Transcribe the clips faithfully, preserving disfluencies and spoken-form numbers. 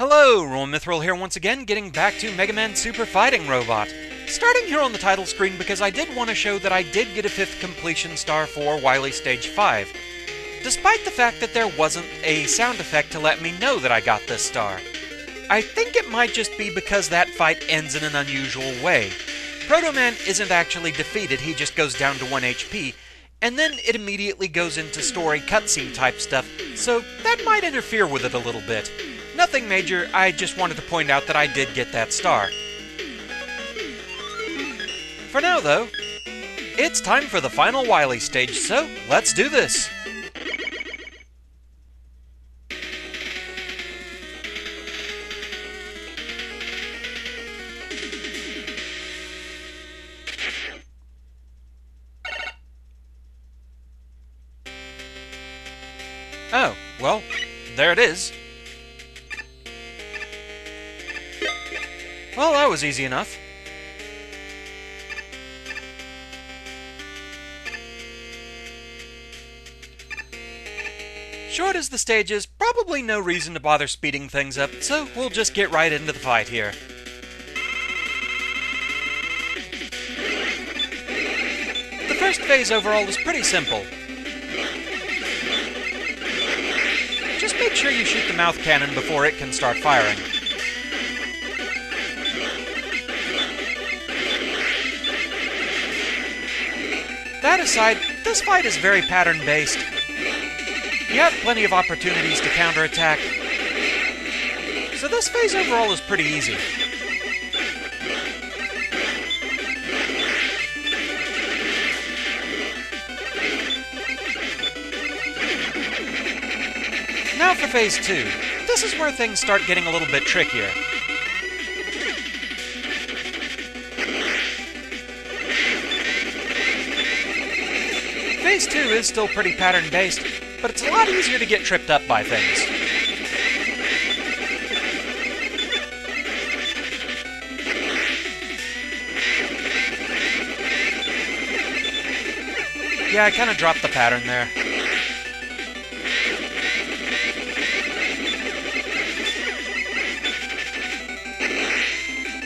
Hello, Roahm Mythril here once again, getting back to Mega Man Super Fighting Robot. Starting here on the title screen because I did want to show that I did get a fifth completion star for Wily Stage five, despite the fact that there wasn't a sound effect to let me know that I got this star. I think it might just be because that fight ends in an unusual way. Proto Man isn't actually defeated, he just goes down to one H P, and then it immediately goes into story cutscene type stuff, so that might interfere with it a little bit. Nothing major, I just wanted to point out that I did get that star. For now, though, it's time for the final Wily stage, so let's do this! Oh, well, there it is. Well, that was easy enough. Short as the stage is, probably no reason to bother speeding things up, so we'll just get right into the fight here. The first phase overall is pretty simple. Just make sure you shoot the mouth cannon before it can start firing. That aside, this fight is very pattern-based. You have plenty of opportunities to counterattack, so this phase overall is pretty easy. Now for phase two. This is where things start getting a little bit trickier. Phase two is still pretty pattern-based, but it's a lot easier to get tripped up by things. Yeah, I kind of dropped the pattern there.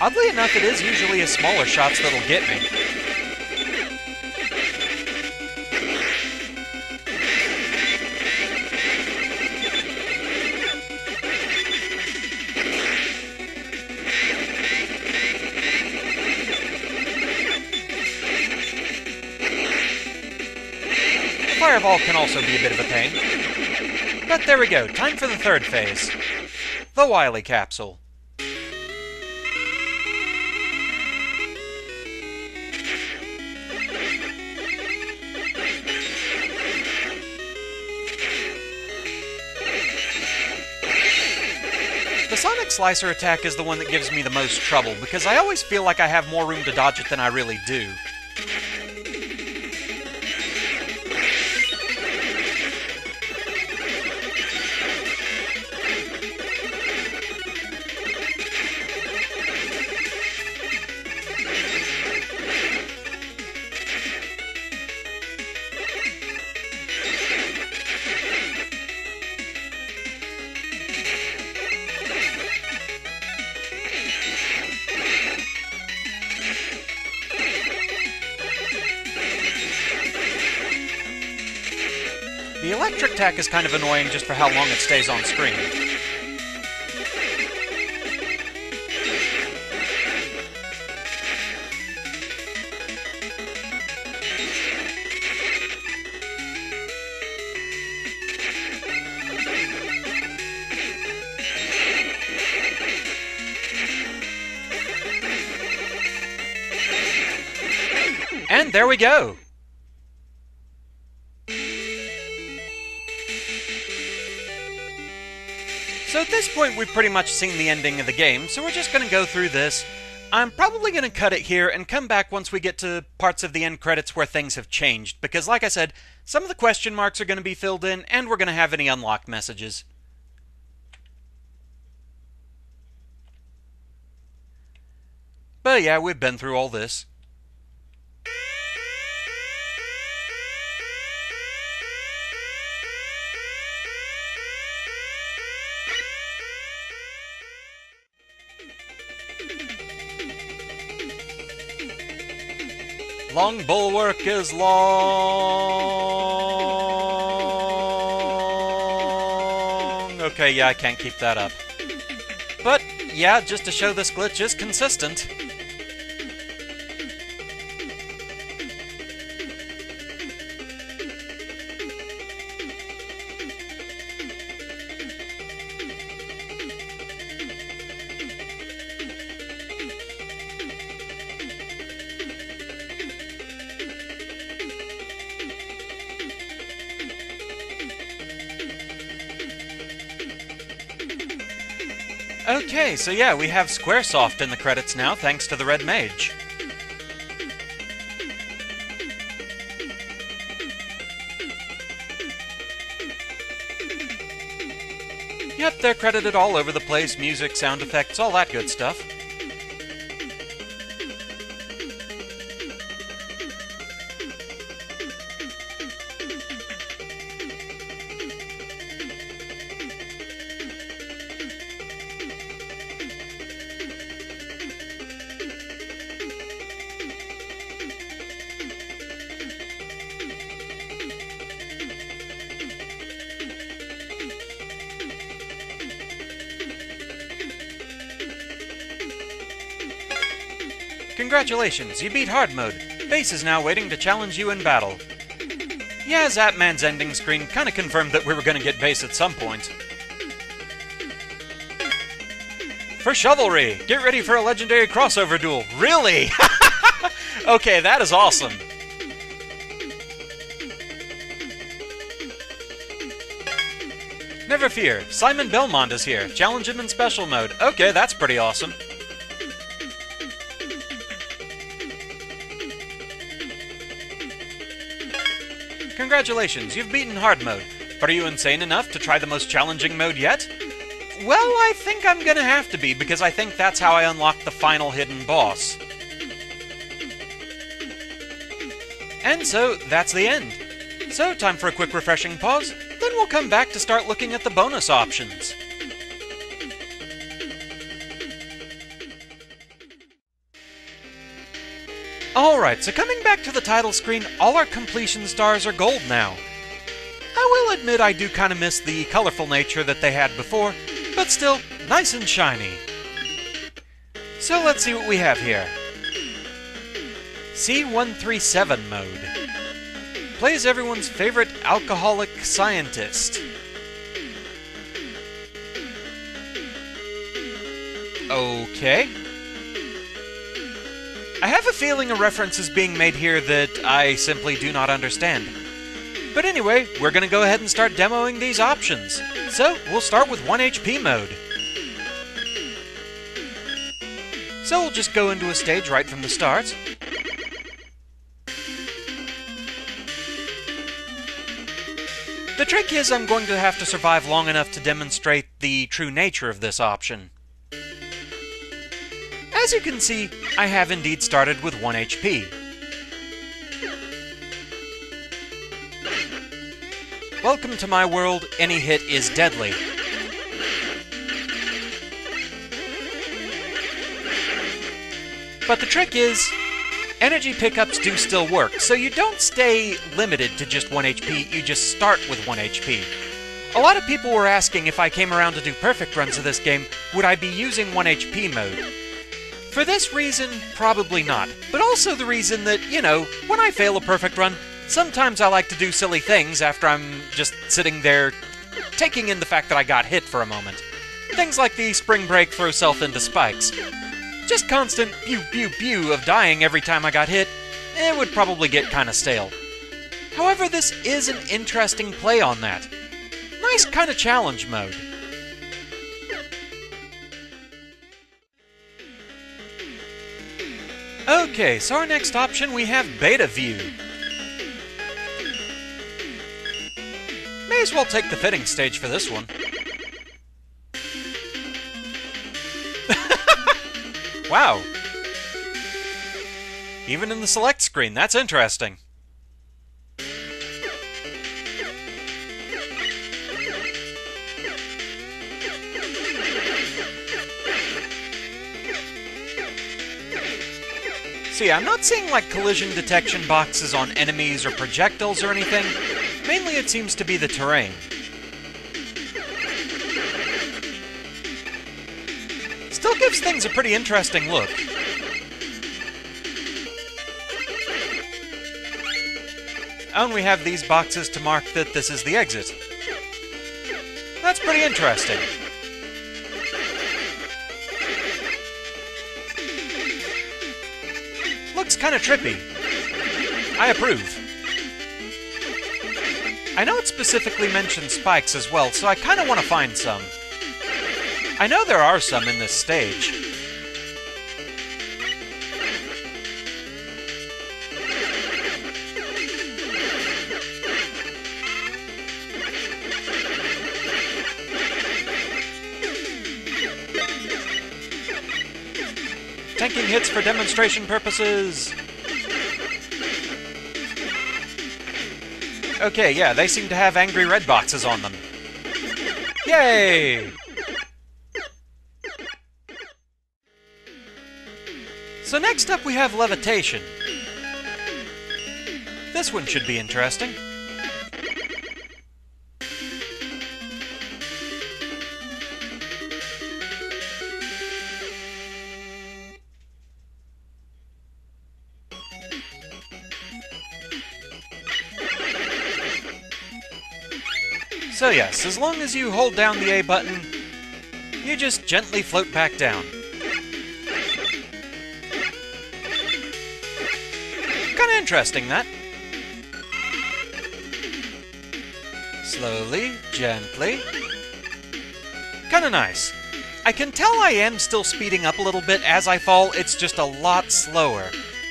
Oddly enough, it is usually his smaller shots that'll get me. Fireball can also be a bit of a pain. But there we go, time for the third phase. The Wily Capsule. The Sonic Slicer attack is the one that gives me the most trouble, because I always feel like I have more room to dodge it than I really do. The electric attack is kind of annoying just for how long it stays on screen. And there we go! So at this point we've pretty much seen the ending of the game, so we're just going to go through this. I'm probably going to cut it here and come back once we get to parts of the end credits where things have changed, because like I said, some of the question marks are going to be filled in, and we're going to have any unlocked messages. But yeah, we've been through all this. long bulwark is long. Okay, yeah, I can't keep that up. But, yeah, just to show this glitch is consistent. Okay, so yeah, we have Squaresoft in the credits now, thanks to the Red Mage. Yep, they're credited all over the place, music, sound effects, all that good stuff. Congratulations, you beat hard mode. Base is now waiting to challenge you in battle. Yeah, Zapman's ending screen kinda confirmed that we were gonna get Base at some point. For Shovelry, get ready for a legendary crossover duel. Really? Okay, that is awesome. Never fear, Simon Belmont is here. Challenge him in special mode. Okay, that's pretty awesome. Congratulations, you've beaten hard mode. But are you insane enough to try the most challenging mode yet? Well, I think I'm gonna have to be, because I think that's how I unlocked the final hidden boss. And so, that's the end. So, time for a quick refreshing pause, then we'll come back to start looking at the bonus options. Alright, so coming back to the title screen, all our completion stars are gold now. I will admit I do kind of miss the colorful nature that they had before, but still, nice and shiny. So let's see what we have here. C one thirty-seven mode. Plays everyone's favorite alcoholic scientist. Okay. I have a feeling a reference is being made here that I simply do not understand. But anyway, we're going to go ahead and start demoing these options. So, we'll start with one H P mode. So we'll just go into a stage right from the start. The trick is I'm going to have to survive long enough to demonstrate the true nature of this option. As you can see, I have indeed started with one H P. Welcome to my world, any hit is deadly. But the trick is, energy pickups do still work, so you don't stay limited to just one H P, you just start with one H P. A lot of people were asking if I came around to do perfect runs of this game, would I be using one H P mode? For this reason, probably not, but also the reason that, you know, when I fail a perfect run, sometimes I like to do silly things after I'm just sitting there taking in the fact that I got hit for a moment. Things like the spring break throw self into spikes. Just constant pew pew pew of dying every time I got hit, it would probably get kinda stale. However, this is an interesting play on that. Nice kinda challenge mode. Okay, so our next option we have Beta View. May as well take the fitting stage for this one. Wow. Even in the select screen, that's interesting. So yeah, I'm not seeing like collision detection boxes on enemies or projectiles or anything. Mainly it seems to be the terrain. Still gives things a pretty interesting look. And we have these boxes to mark that this is the exit. That's pretty interesting. Looks kind of trippy. I approve. I know it specifically mentions spikes as well, so I kind of want to find some. I know there are some in this stage. Tanking hits for demonstration purposes. Okay, yeah, they seem to have angry red boxes on them. Yay! So next up we have levitation. This one should be interesting. So yes, as long as you hold down the A button, you just gently float back down. Kinda interesting, that. Slowly, gently. Kinda nice. I can tell I am still speeding up a little bit as I fall, it's just a lot slower.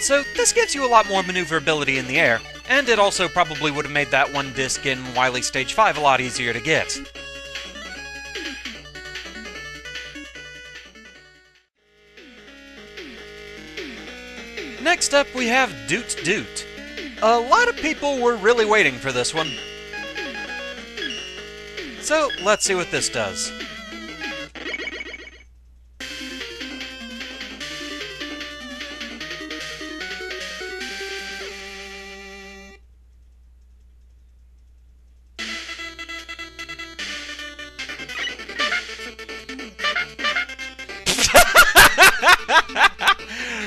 So this gives you a lot more maneuverability in the air, and it also probably would have made that one disc in Wily Stage five a lot easier to get. Next up we have Doot Doot. A lot of people were really waiting for this one. So let's see what this does.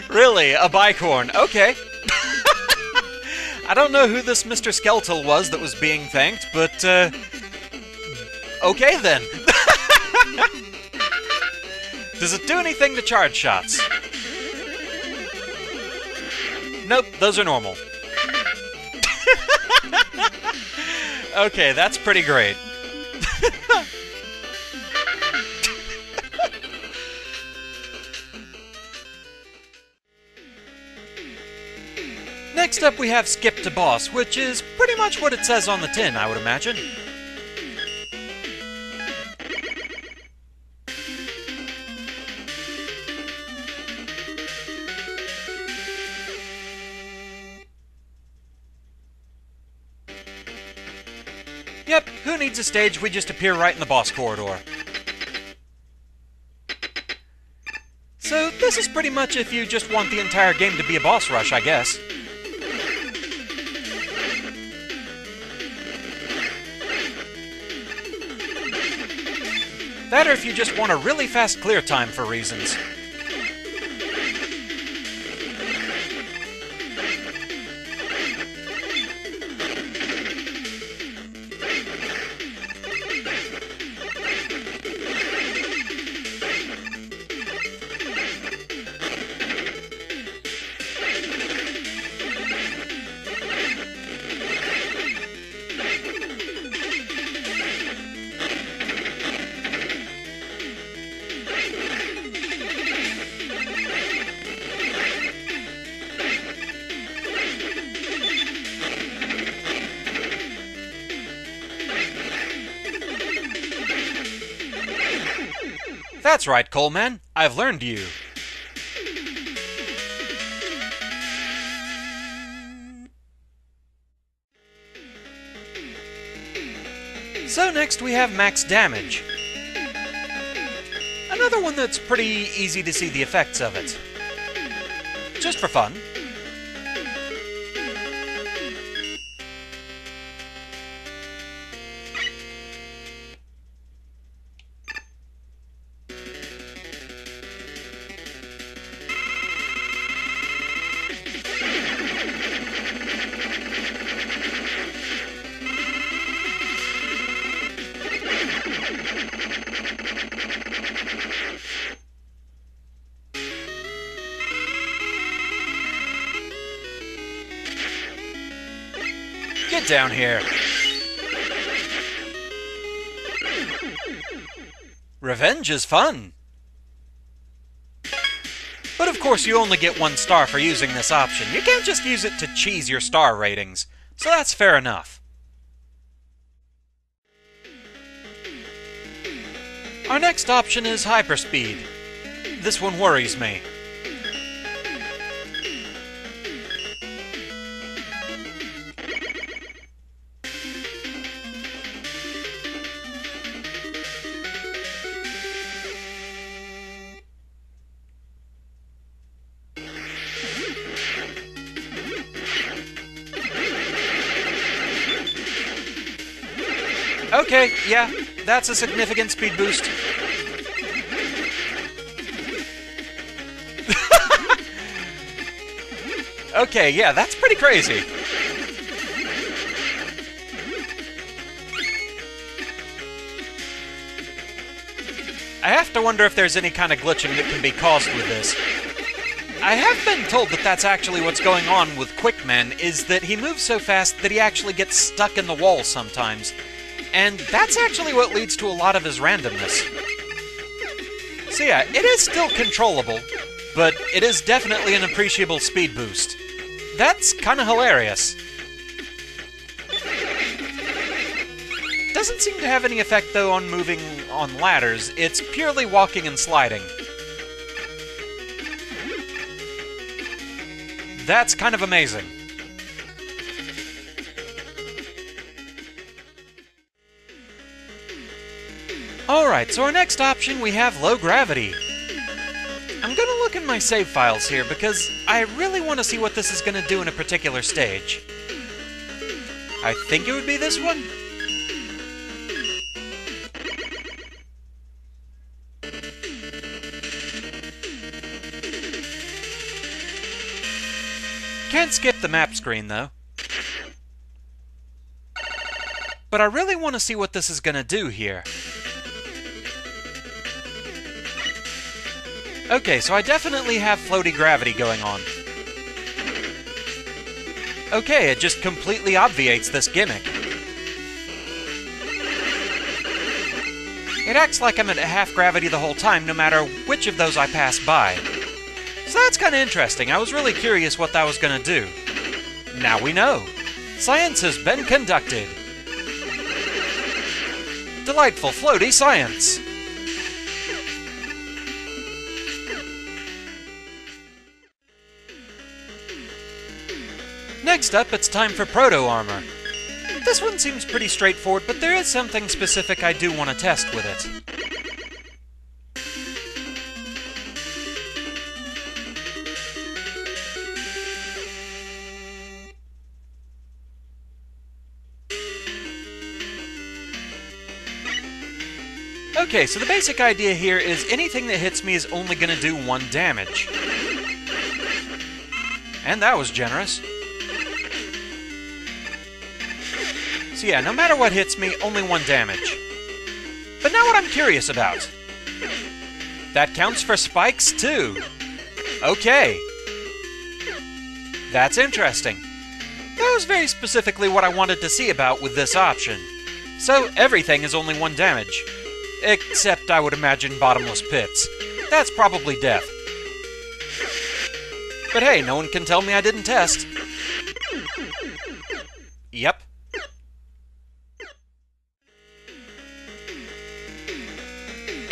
Really? A bicorn. Okay. I don't know who this Mister Skeletal was that was being thanked, but, uh... okay, then. Does it do anything to charge shots? Nope, those are normal. Okay, that's pretty great. Next up we have Skip to Boss, which is pretty much what it says on the tin, I would imagine. Yep, who needs a stage? We just appear right in the boss corridor. So this is pretty much if you just want the entire game to be a boss rush, I guess. That or if you just want a really fast clear time for reasons. That's right, Coleman. I've learned you. So next we have Max Damage. Another one that's pretty easy to see the effects of it. just for fun. Get down here. Revenge is fun. But of course you only get one star for using this option. You can't just use it to cheese your star ratings. So that's fair enough. Our next option is hyperspeed. This one worries me. Okay, yeah, that's a significant speed boost. Okay, yeah, that's pretty crazy. I have to wonder if there's any kind of glitching that can be caused with this. I have been told that that's actually what's going on with Quick Man, is that he moves so fast that he actually gets stuck in the wall sometimes. And that's actually what leads to a lot of his randomness. So yeah, it is still controllable, but it is definitely an appreciable speed boost. That's kind of hilarious. Doesn't seem to have any effect though on moving on ladders, it's purely walking and sliding. That's kind of amazing. Alright, so our next option we have low gravity. I'm gonna look in my save files here because I really want to see what this is gonna do in a particular stage. I think it would be this one? Can't skip the map screen though. But I really want to see what this is gonna do here. Okay, so I definitely have floaty gravity going on. Okay, it just completely obviates this gimmick. It acts like I'm at half gravity the whole time, no matter which of those I pass by. So that's kind of interesting. I was really curious what that was going to do. Now we know. Science has been conducted. Delightful floaty science. Next up, it's time for Proto Armor. This one seems pretty straightforward, but there is something specific I do want to test with it. Okay, so the basic idea here is anything that hits me is only going to do one damage. And that was generous. So yeah, no matter what hits me, only one damage. But now what I'm curious about. That counts for spikes too. Okay. That's interesting. That was very specifically what I wanted to see about with this option. So everything is only one damage. Except I would imagine bottomless pits. That's probably death. But hey, no one can tell me I didn't test. Yep.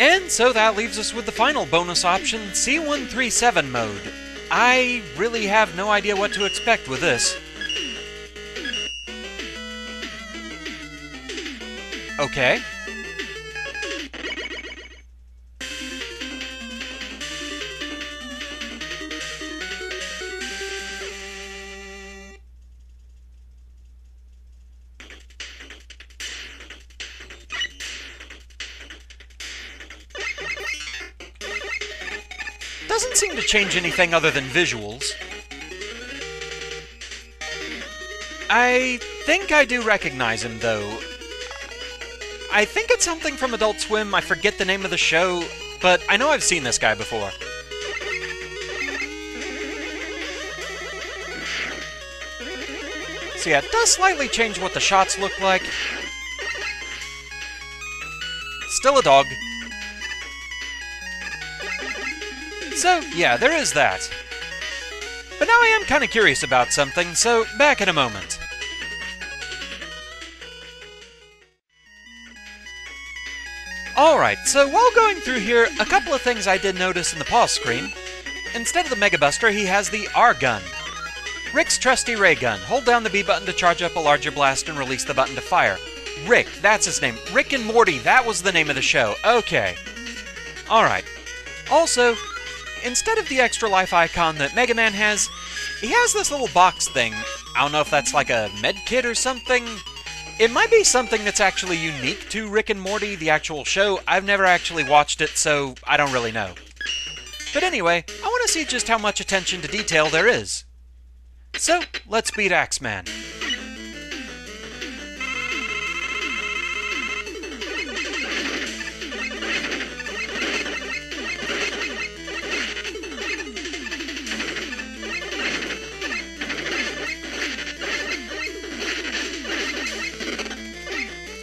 And so that leaves us with the final bonus option, C one thirty-seven mode. I really have no idea what to expect with this. Okay. Doesn't seem to change anything other than visuals. I think I do recognize him, though. I think it's something from Adult Swim. I forget the name of the show, but I know I've seen this guy before. So yeah, it does slightly change what the shots look like. Still a dog. So yeah, there is that. But now I am kind of curious about something, so back in a moment. Alright, so while going through here, a couple of things I did notice in the pause screen. Instead of the Mega Buster, he has the R-Gun. Rick's trusty ray gun. Hold down the B button to charge up a larger blast and release the button to fire. Rick, that's his name. Rick and Morty, that was the name of the show. Okay. Alright. Also, instead of the extra life icon that Mega Man has, he has this little box thing. I don't know if that's like a med kit or something. It might be something that's actually unique to Rick and Morty, the actual show. I've never actually watched it, so I don't really know. But anyway, I want to see just how much attention to detail there is. So, let's beat Axeman.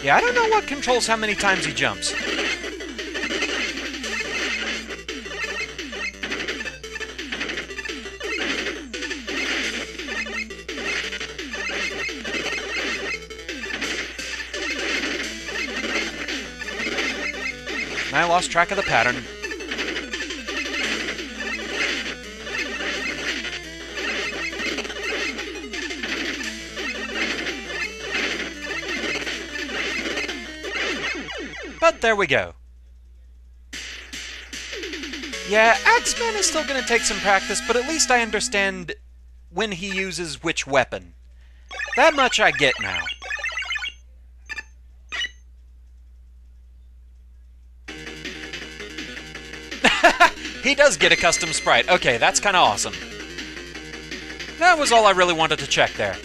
Yeah, I don't know what controls how many times he jumps. And I lost track of the pattern. But there we go. Yeah, Axeman is still going to take some practice, but at least I understand when he uses which weapon. That much I get now. He does get a custom sprite. Okay, that's kind of awesome. That was all I really wanted to check there.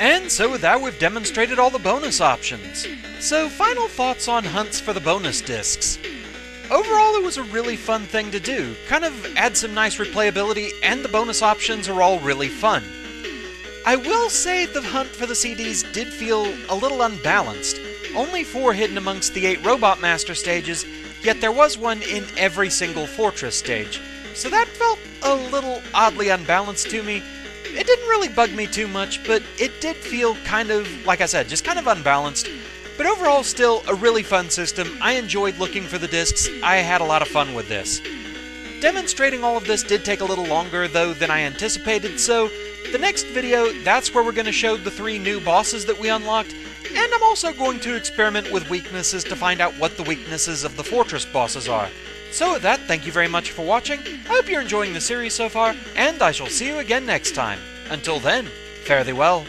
And so with that, we've demonstrated all the bonus options. So, final thoughts on hunts for the bonus discs. Overall, it was a really fun thing to do. Kind of add some nice replayability, and the bonus options are all really fun. I will say the hunt for the C Ds did feel a little unbalanced. Only four hidden amongst the eight Robot Master stages, yet there was one in every single Fortress stage. So that felt a little oddly unbalanced to me. It didn't really bug me too much, but it did feel kind of, like I said, just kind of unbalanced. But overall, still a really fun system. I enjoyed looking for the discs. I had a lot of fun with this. Demonstrating all of this did take a little longer, though, than I anticipated, so the next video, that's where we're going to show the three new bosses that we unlocked, and I'm also going to experiment with weaknesses to find out what the weaknesses of the Fortress bosses are. So with that, thank you very much for watching, I hope you're enjoying the series so far, and I shall see you again next time. Until then, fare thee well.